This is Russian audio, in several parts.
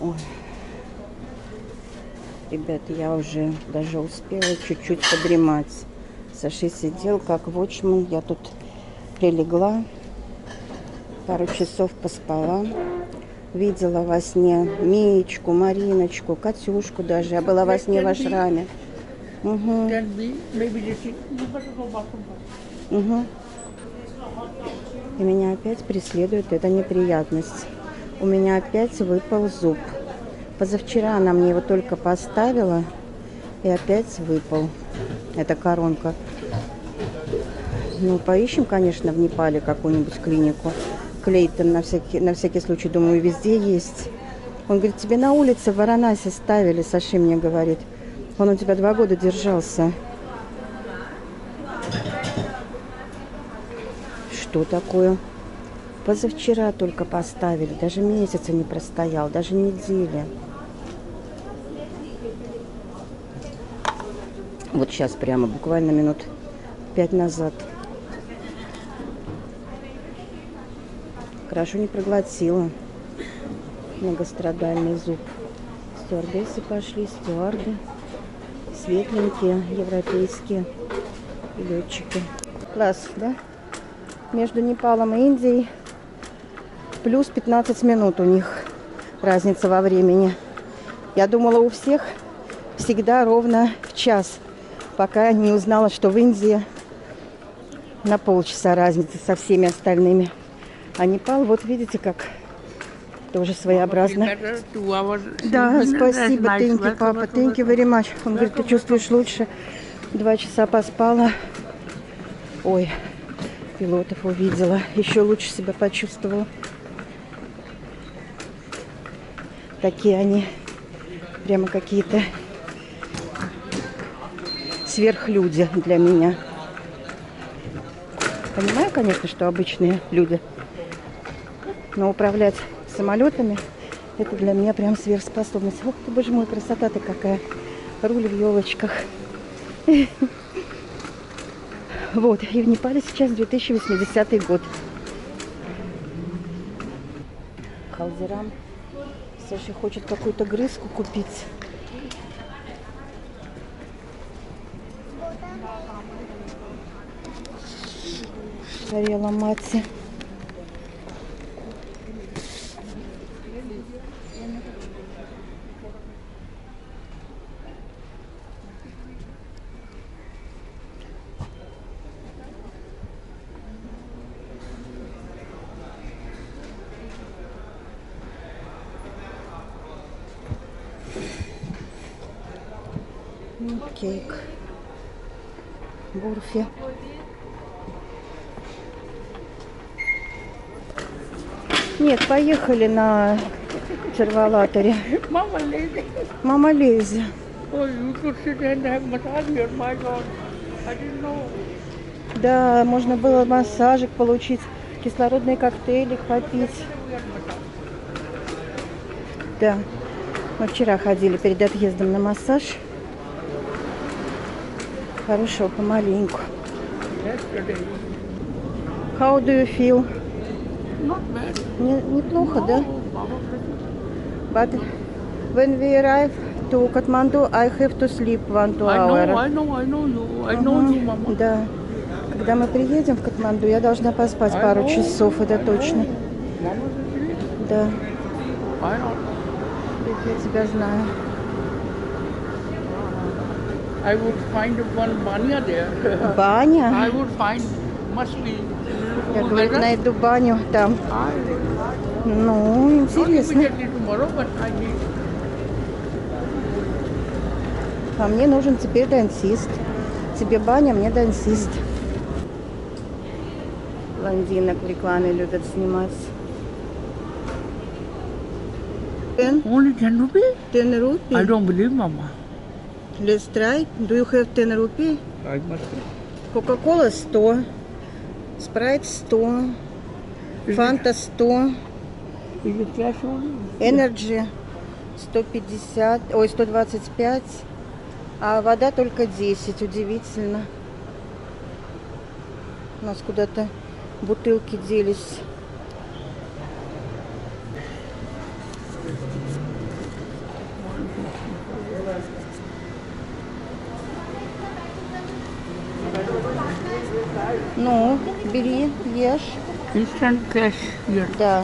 Ой. Ребят, я уже даже успела чуть-чуть подремать. Саши сидел как вотчман. Я тут прилегла, пару часов поспала. Видела во сне Миечку, Мариночку, Катюшку даже. Я была во сне в Ашраме. Угу. Угу. И меня опять преследует эта неприятность. У меня опять выпал зуб. Позавчера она мне его только поставила, и опять выпал. Это коронка. Ну, поищем, конечно, в Непале какую-нибудь клинику. Клейтон на всякий случай, думаю, везде есть. Он говорит, тебе на улице в Варанасе ставили, Саши мне говорит. Он у тебя 2 года держался. Что такое? Позавчера только поставили, даже месяца не простоял, даже недели. Вот сейчас прямо, буквально минут 5 назад. Хорошо не проглотила. Многострадальный зуб. Стюардессы пошли, стюарды. Светленькие, европейские летчики. Класс, да? Между Непалом и Индией плюс 15 минут у них разница во времени. Я думала, у всех всегда ровно в час, пока не узнала, что в Индии на полчаса разница со всеми остальными. А Непал, вот видите, как тоже своеобразно. Да, спасибо, thank you, папа, thank you very much. Он говорит, ты чувствуешь лучше? 2 часа поспала. Ой, пилотов увидела. Еще лучше себя почувствовала. Такие они прямо какие-то сверхлюди для меня. Понимаю, конечно, что обычные люди. Но управлять самолетами — это для меня прям сверхспособность. Ох ты, боже мой, красота ты какая. Руль в елочках. Вот, и в Непале сейчас 2080 год. Халдирам. Саша хочет какую-то грызку купить. Горела мати. Кейк, бурфи. Нет, поехали на червалаторе. Мама Лейзи. Да, можно было массажик получить, кислородные коктейли попить. Да, мы вчера ходили перед отъездом на массаж. Хорошего помаленьку. How do you feel? Неплохо, да? But when we arrive to Катманду, I have to sleep 1-2 hours. I know you, да. Когда мы приедем в Катманду, я должна поспать пару часов, это точно. Да. Я тебя знаю. I would find one banya there. Баня? I would find, must be. Я, говорит, найду баню там. Ну, интересно. А мне нужен теперь дантист. Тебе баня, мне дантист. Блондинок в рекламе любят снимать. 10? Only 10 rupees? 10 rupees? I don't believe, mama. Let's try. Do you have 10 рупий? Кока-кола 100, спрайт 100, фанта 100, энерджи 150, ой, 125, а вода только 10. Удивительно. У нас куда-то бутылки делись. Ну, бери, ешь. Instant cash, yes. Да.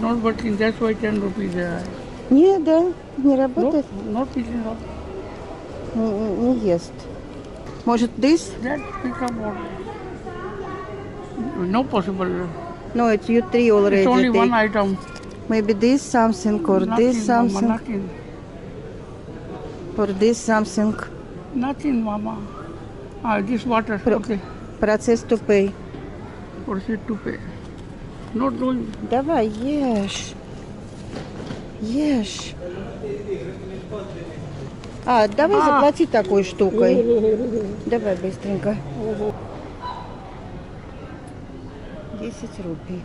Not working, that's why 10 rupees. Нет, да, не работает. Not eating up. Не ест. Может, this? That become more. No possible. No, it's you three already. It's only one item. Maybe this something or this something. Nothing. For this something. Nothing, Mama. Ah, this water. Okay. Process to pay. Process to pay. Not doing. Давай, ешь. Ешь. А, давай заплати такой штукой. Давай быстренько. 10 рупий.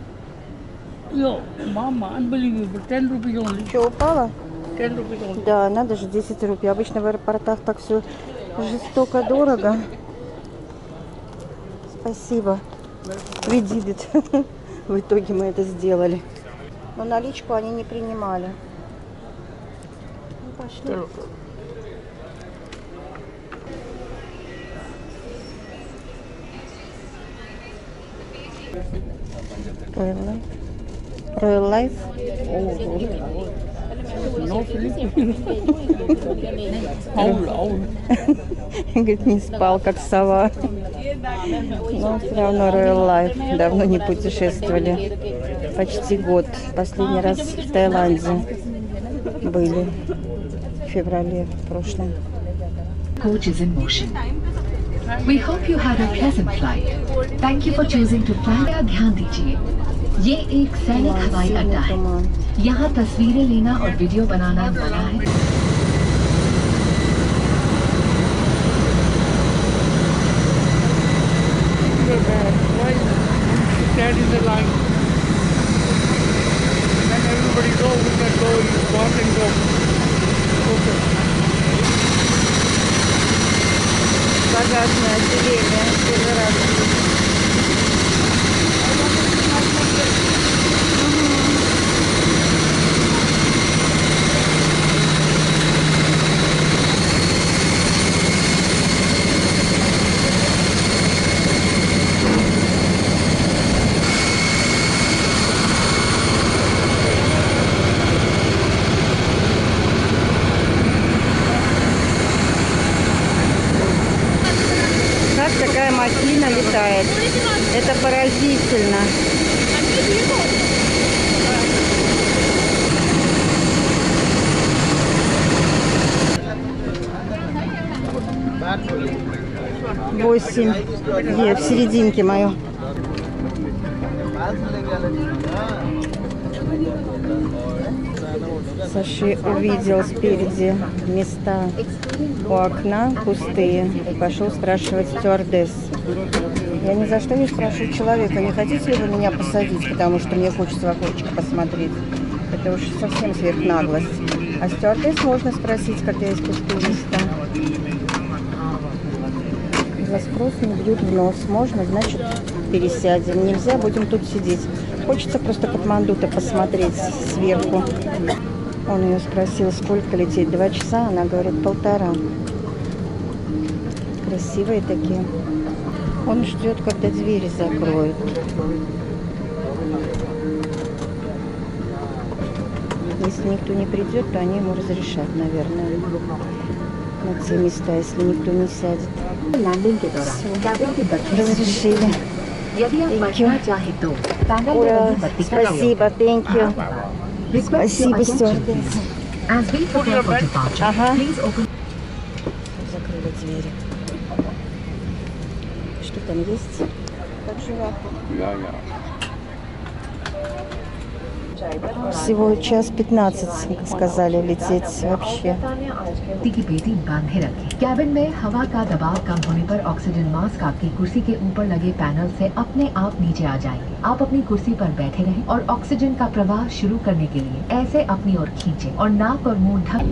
Йо, мама, unbelievable. 10 рупий only. Что, упала? 10 рупий only. Да, надо же 10 рупий. Обычно в аэропортах так все жестоко дорого. Спасибо. We did it. В итоге мы это сделали. Но наличку они не принимали. Ну, пошли. Royal Life. Говорит, не спал, как сова. Но все равно Royal Life. Давно не путешествовали. Почти год. Последний раз в Таиланде были. В феврале прошлом. We hope you had a pleasant flight. Thank you for choosing to fly. ध्यान दीजिए, ये एक सैनिक हवाई अड्डा है. यहाँ तस्वीरें लेना और वीडियो बनाना मना है. Багажное отделение, первый раз. Это поразительно. Восемь. В серединке мою. Саши увидел спереди места у окна пустые и пошел спрашивать стюардесс. Я ни за что не спрошу человека, не хотите ли вы меня посадить, потому что мне хочется в окошечко посмотреть. Это уж совсем сверхнаглость. А стюардесс можно спросить, когда есть пустые места. За спрос не бьют в нос. Можно, значит, пересядем. Нельзя, будем тут сидеть. Хочется просто Катманду-то посмотреть сверху. Он ее спросил, сколько лететь. 2 часа, она говорит, 1,5. Красивые такие. Он ждет, когда двери закроют. Если никто не придет, то они ему разрешат, наверное, на те места, если никто не сядет. Все. Разрешили. Ура, спасибо, thank you. Спасибо, стюардесс. Ага. Закрыли двери. Что там есть? Как жива. Всего 1:15, сказали, лететь вообще. कैबिन में हवा का दबाव कम होने पर ऑक्सीजन मास्क आपकी कुर्सी के ऊपर लगे पैनल से अपने आप नीचे आ जाएंगे. आप अपनी कुर्सी पर बैठे रहें और ऑक्सीजन का प्रवाह शुरू करने के लिए ऐसे अपनी ओर खींचें और नाक और मुंह ढक.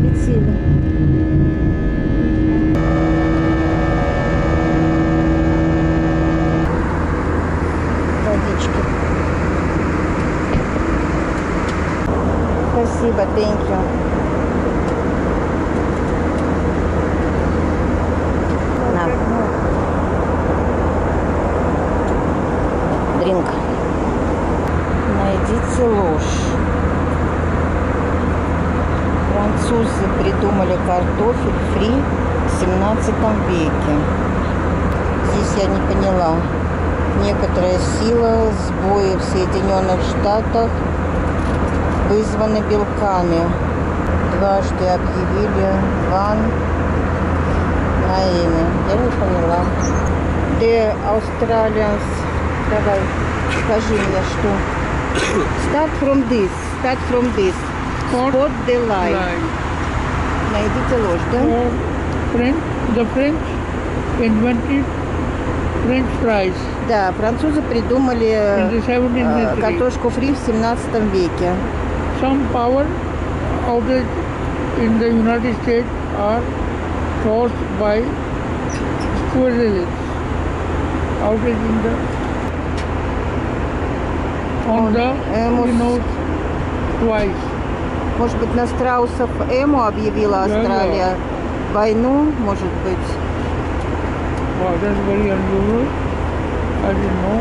Спасибо. Спасибо, thank you. На. Дринк. Найдите ложь. Французы придумали картофель фри в 17 веке. Здесь я не поняла. Некоторая сила, сбои в Соединенных Штатах вызваны белками. Дважды объявили ван на имя. Я не поняла. The Australians. Давай, скажи мне, что. Start from this. Spot the lie. Найдите ложь, да? The French invented French fries. Да, французы придумали картошку фри в 17 веке. Some power outlets in the United States are caused by squirrels. Outlets in the on the Illinois twice. Может быть, на страусов эму объявила Австралия войну, может быть. Wow, that's very unusual. I didn't know.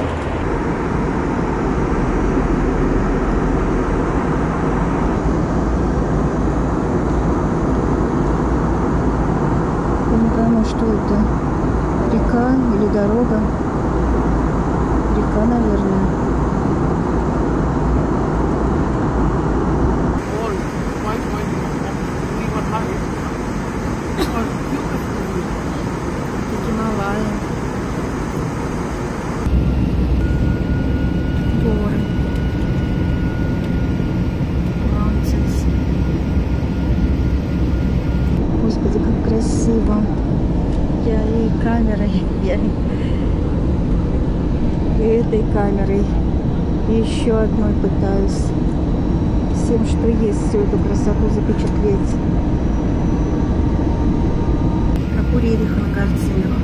Ну, что это? Река или дорога? Река, наверное. Камерой и еще одной пытаюсь всем, что есть, всю эту красоту запечатлеть. Как у Рериха на картинах.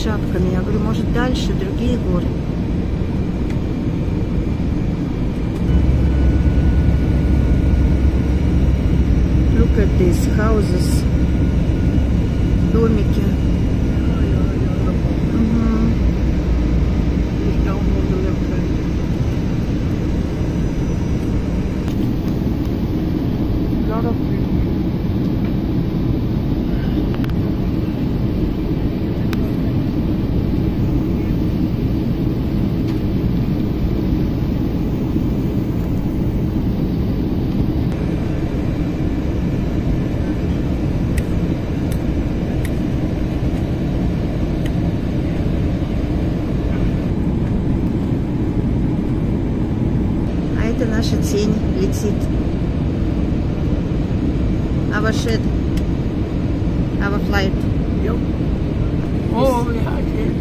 Шапками. Я говорю, может, дальше другие горы. Look at these houses. Домики. Наша тень летит. Our shed. Our flight. Yep. Oh, we had it.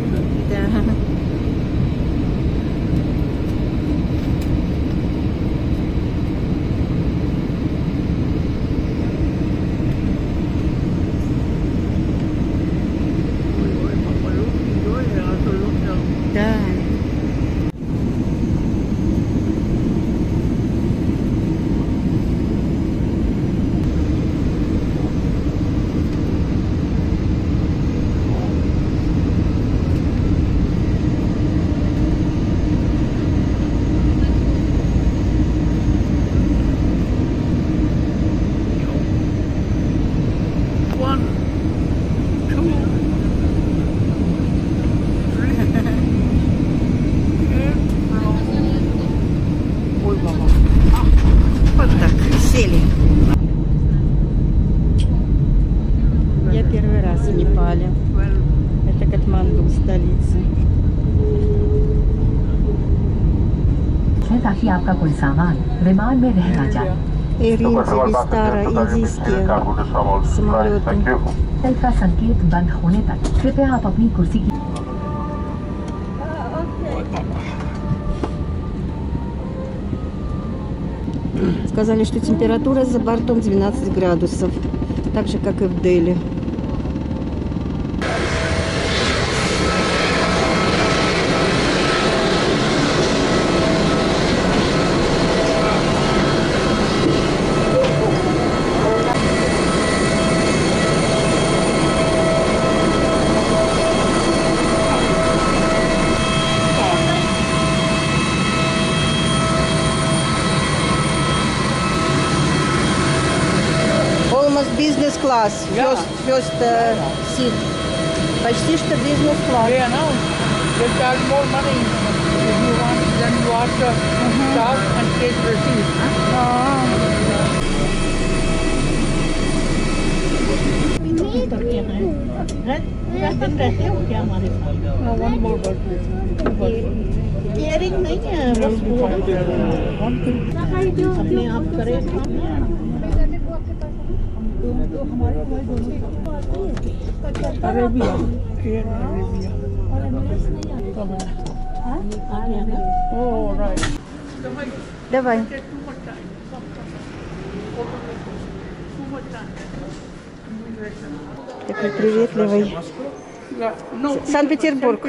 Да. आपका कोई सामान विमान में रह ना जाए। सेल का संकेत बंद होने तक कृपया आप अपनी कुर्सी की Сказали, что температура за бортом 12 градусов, так же, как и в Дели. First seat. Почти что бизнес-класс. Yeah, no. They charge more money if you want than you are to start and take the seat. Давай. Такой приветливый. Санкт-Петербург.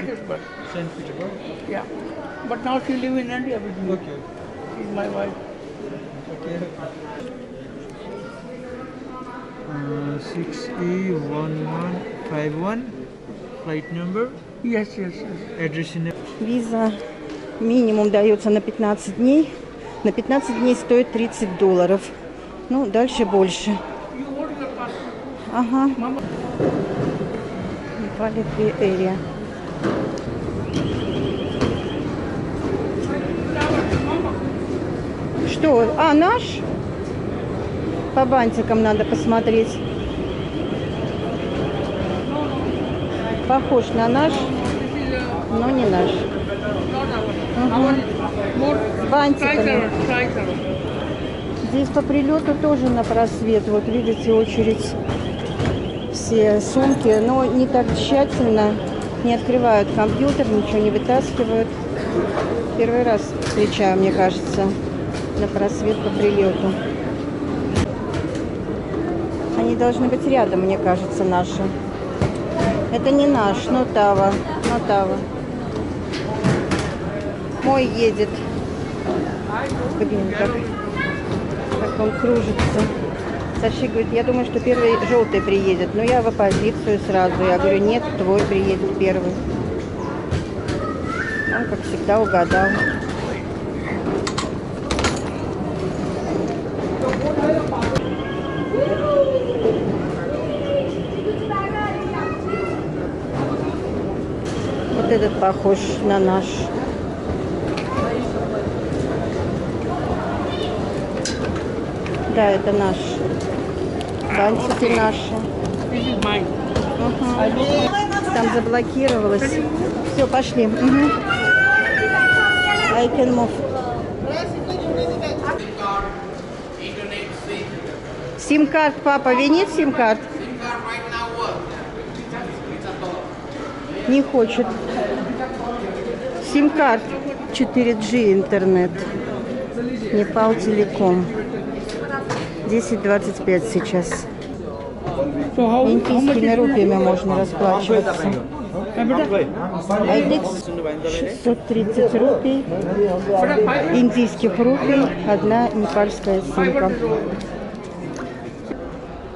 Six E 1151 flight number. Yes, yes, yes. Address in. Виза минимум дается на 15 дней. На 15 дней стоит $30. Ну, дальше больше. Ага. Непали Area. Что? А наш? По бантикам надо посмотреть. Похож на наш, но не наш. Угу. Бантиками. Здесь по прилету тоже на просвет. Вот видите, очередь. Все сумки, но не так тщательно. Не открывают компьютер, ничего не вытаскивают. Первый раз встречаю, мне кажется, на просвет по прилету. Они должны быть рядом, мне кажется, наши. Это не наш, но Тава. Но Тава. Мой едет. Блин, как он кружится. Саши говорит, я думаю, что первый желтый приедет. Но я в оппозицию сразу. Я говорю, нет, твой приедет первый. Он, как всегда, угадал. Этот похож на наш. Да, это наш. Бантики наши. Угу. Там заблокировалось. Все, пошли. Угу. I can move. Сим-карт, папа, винит сим-карт? Не хочет. Сим-карт. 4G интернет. Непал-Телеком. 10.25 сейчас. Индийскими рупиями можно расплачиваться. 630 рупий. Индийских рупий. Одна непальская симка.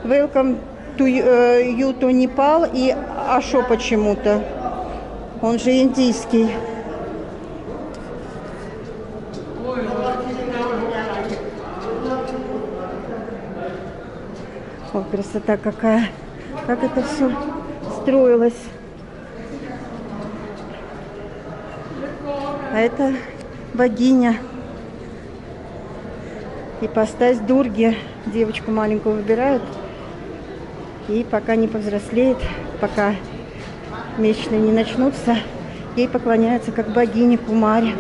Welcome to you to Nepal и Ашо почему-то. Он же индийский. О, красота какая. Как это все строилось. А это богиня. Ипостась Дурги. Девочку маленькую выбирают. И пока не повзрослеет, пока месячные не начнутся, ей поклоняются как богине Кумаре.